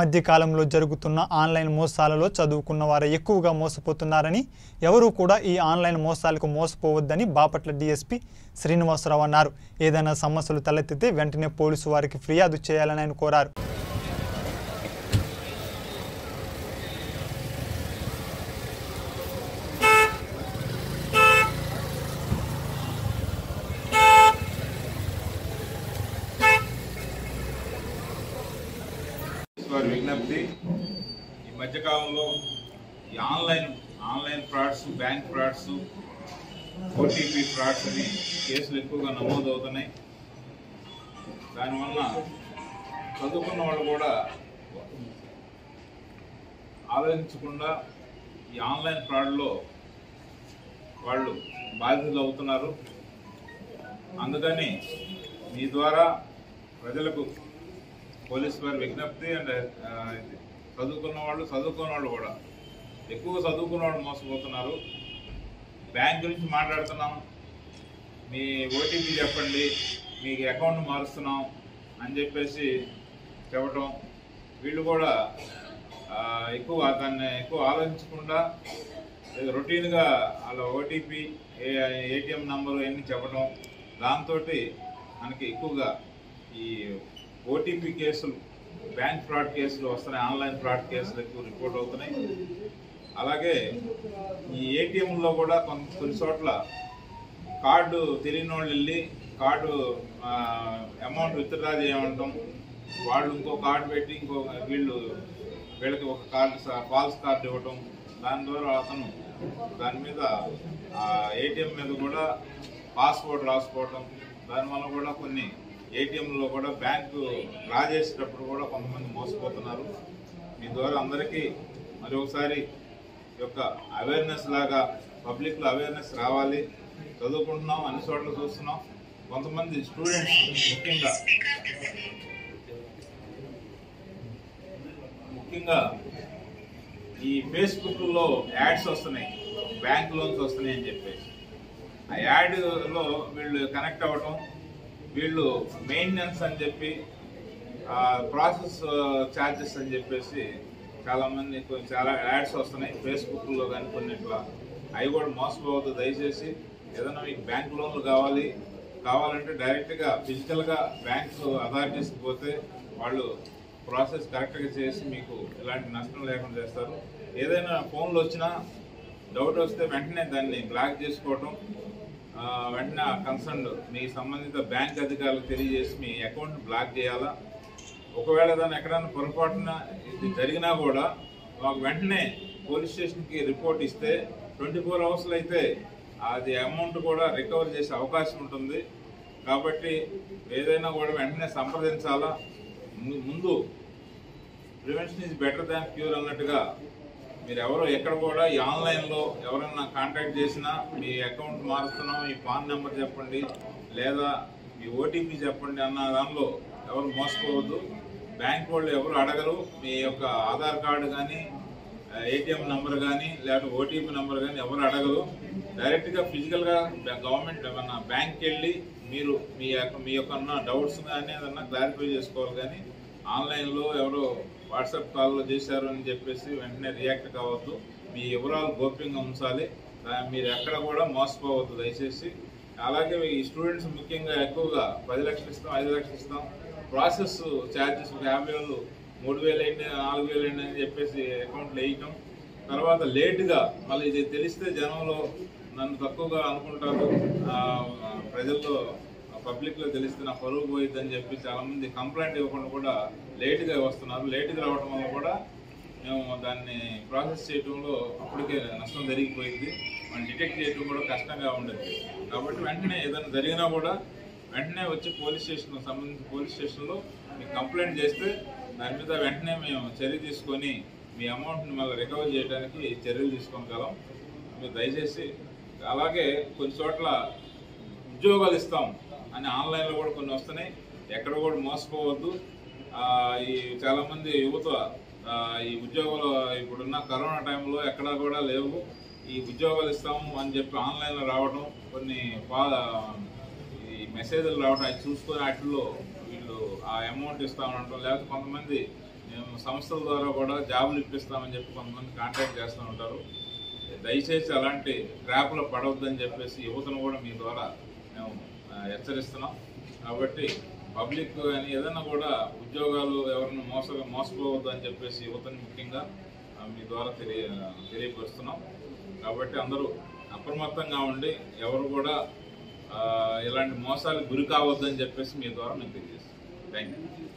మధ్యకాలంలో జరుగుతున్న ఆన్లైన్ మోసాలలో చదువుకున్న వారు ఎక్కువగా మోసపోతున్నారని, ఎవరూ కూడా ఈ ఆన్లైన్ మోసాలకు మోసపోవద్దని బాపట్ల DSP శ్రీనివాసరావు అన్నారు. ఏదైనా సమస్యలు తలెత్తితే వెంటనే పోలీసు వారికి ఫిర్యాదు చేయాలని ఆయన కోరారు. వారి విజ్ఞప్తి, ఈ మధ్యకాలంలో ఈ online frauds, bank frauds, OTP frauds అని కేసులు ఎక్కువగా నమోదవుతున్నాయి. దానివల్ల చదువుకున్న వాళ్ళు కూడా ఆలోచించకుండా ఈ ఆన్లైన్ ఫ్రాడ్లో వాళ్ళు బాధితులు అవుతున్నారు. అందుకని మీ ద్వారా ప్రజలకు పోలీసు వారి విజ్ఞప్తి, అండ్ చదువుకున్న వాళ్ళు కూడా ఎక్కువగా చదువుకున్న వాళ్ళు మోసపోతున్నారు. బ్యాంక్ గురించి మాట్లాడుతున్నాం, మీ OTP చెప్పండి, మీకు అకౌంట్ మారుస్తున్నాం అని చెప్పేసి చెప్పటం, వీళ్ళు కూడా దాన్ని ఎక్కువ ఆలోచించకుండా రొటీన్గా వాళ్ళ OTP, ATM నెంబరు ఇవన్నీ చెప్పడం, దాంతో మనకి ఎక్కువగా ఈ OTP కేసులు, బ్యాంక్ ఫ్రాడ్ కేసులు వస్తున్నాయి. ఆన్లైన్ ఫ్రాడ్ కేసులు ఎక్కువ రిపోర్ట్ అవుతున్నాయి. అలాగే ఈ ATMలో కూడా కొన్ని చోట్ల కార్డు తెలియని వాళ్ళు వెళ్ళి కార్డు అమౌంట్ విత్డ్రా చేయమంటాం, వాళ్ళు ఇంకో కార్డు పెట్టి వీళ్ళకి ఒక కార్డు, ఫాల్స్ కార్డు ఇవ్వటం, దాని ద్వారా అతను దాని మీద ATM మీద కూడా పాస్వర్డ్ రాసుకోవటం, దానివల్ల కూడా కొన్ని ATMలో కూడా బ్యాంకు డ్రా చేసేటప్పుడు కూడా కొంతమంది మోసపోతున్నారు. మీ ద్వారా అందరికీ మరి ఒకసారి యొక్క అవేర్నెస్ లాగా పబ్లిక్లో అవేర్నెస్ రావాలి. చదువుకుంటున్నాం, అన్ని చోట్ల చూస్తున్నాం. కొంతమంది స్టూడెంట్స్ ముఖ్యంగా ఈ ఫేస్బుక్లో యాడ్స్ వస్తున్నాయి, బ్యాంక్ లోన్స్ వస్తున్నాయి అని చెప్పేసి ఆ యాడ్లో వీళ్ళు కనెక్ట్ అవ్వటం, వీళ్ళు మెయింటెనెన్స్ అని చెప్పి ప్రాసెస్ ఛార్జెస్ అని చెప్పేసి చాలామంది చాలా యాడ్స్ వస్తున్నాయి ఫేస్బుక్లో. కానీ కొన్నిట్లా అవి కూడా మోసపోవద్దు. దయచేసి ఏదైనా మీకు బ్యాంక్ లోన్లు కావాలంటే డైరెక్ట్గా ఫిజికల్గా బ్యాంక్ అథారిటీస్కి పోతే వాళ్ళు ప్రాసెస్ కరెక్ట్గా చేసి మీకు ఎలాంటి నష్టం లేకుండా చేస్తారు. ఏదైనా ఫోన్లు వచ్చినా డౌట్ వస్తే వెంటనే దాన్ని బ్లాక్ చేసుకోవటం, వెంటనే కన్సర్న్ మీ సంబంధిత బ్యాంక్ అధికారులకు తెలియజేసి మీ అకౌంట్ బ్లాక్ చేయాలా. ఒకవేళ దాన్ని ఎక్కడైనా పొరపాటున ఇది జరిగినా కూడా మాకు వెంటనే పోలీస్ స్టేషన్కి రిపోర్ట్ ఇస్తే 24 గంటలు అయితే అది అమౌంట్ కూడా రికవర్ చేసే అవకాశం ఉంటుంది. కాబట్టి ఏదైనా కూడా వెంటనే సంప్రదించాలా. ముందు prevention is better than cure అన్నట్టుగా మీరు ఎవరో ఎక్కడ కూడా ఈ ఆన్లైన్లో ఎవరైనా కాంటాక్ట్ చేసినా మీ అకౌంట్ మారుస్తున్నాం, మీ పాన్ నెంబర్ చెప్పండి లేదా మీ OTP చెప్పండి అన్న దానిలో ఎవరు మోసపోవద్దు. బ్యాంక్ వాళ్ళు ఎవరు అడగరు, మీ యొక్క ఆధార్ కార్డు కానీ, ATM నెంబర్ కానీ, లేదా OTP నెంబర్ కానీ ఎవరు అడగరు. డైరెక్ట్గా ఫిజికల్గా గవర్నమెంట్ ఏమన్నా బ్యాంక్కి వెళ్ళి మీరు మీ యొక్క డౌట్స్ కానీ ఏదన్నా క్లారిఫై చేసుకోవాలి. కానీ ఆన్లైన్లో ఎవరో వాట్సాప్ కాల్లో చేశారు అని చెప్పేసి వెంటనే రియాక్ట్ కావద్దు. మీ వివరాలు గోప్యంగా ఉంచాలి, మీరు ఎక్కడ కూడా మోసపోవద్దు దయచేసి. అలాగే ఈ స్టూడెంట్స్ ముఖ్యంగా ఎక్కువగా 10 లక్షలు ఇస్తాం, 5 లక్షలు ఇస్తాం, ప్రాసెస్ ఛార్జెస్ 50,000, 3,000 అయింది, 4,000 అయింది అని చెప్పేసి అకౌంట్లు వేయటం, తర్వాత లేటుగా మళ్ళీ ఇది తెలిస్తే జనంలో నన్ను తక్కువగా అనుకుంటారు, ప్రజల్లో పబ్లిక్లో తెలిస్తే నా పరువు పోయిద్దని చెప్పి చాలామంది కంప్లైంట్ ఇవ్వకుండా కూడా లేటుగా వస్తున్నారు. లేటుగా రావడం వల్ల కూడా మేము దాన్ని ప్రాసెస్ చేయడంలో అప్పటికే నష్టం జరిగిపోయింది, మనం డిటెక్ట్ చేయడం కూడా కష్టంగా ఉండేది. కాబట్టి వెంటనే ఏదైనా జరిగినా కూడా వెంటనే వచ్చి పోలీస్ స్టేషన్, సంబంధించిన పోలీస్ స్టేషన్లో మీకు కంప్లైంట్ చేస్తే దాని మీద వెంటనే మేము చర్య తీసుకొని మీ అమౌంట్ని మళ్ళీ రికవర్ చేయడానికి చర్యలు తీసుకోగలం. మీరు దయచేసి అలాగే కొన్ని చోట్ల ఉద్యోగాలు ఇస్తాం అని ఆన్లైన్లో కూడా కొన్ని వస్తున్నాయి, ఎక్కడ కూడా మోసపోవద్దు. ఈ చాలామంది యువత ఈ ఉద్యోగాలు ఇప్పుడున్న కరోనా టైంలో ఎక్కడా కూడా లేవు, ఈ ఉద్యోగాలు ఇస్తాము అని చెప్పి ఆన్లైన్లో రావడం, కొన్ని ఈ మెసేజ్లు రావడం, అవి చూసుకొని వాటిల్లో వీళ్ళు ఆ అమౌంట్ ఇస్తామనడం, లేకపోతే కొంతమంది సంస్థల ద్వారా కూడా జాబులు ఇప్పిస్తామని చెప్పి కొంతమంది కాంటాక్ట్ చేస్తూ ఉంటారు. దయచేసి అలాంటి ట్రాప్లో పడవద్దని చెప్పేసి యువతను కూడా మీ ద్వారా మేము హెచ్చరిస్తున్నాం. కాబట్టి పబ్లిక్ కానీ ఏదైనా కూడా ఉద్యోగాలు ఎవరిని మోసపోవద్దు అని చెప్పేసి యువతని ముఖ్యంగా మీ ద్వారా తెలియపరుస్తున్నాం. కాబట్టి అందరూ అప్రమత్తంగా ఉండి ఎవరు కూడా ఇలాంటి మోసాలకు గురి కావద్దని చెప్పేసి మీ ద్వారా మేము తెలియజేస్తాం. Thank you.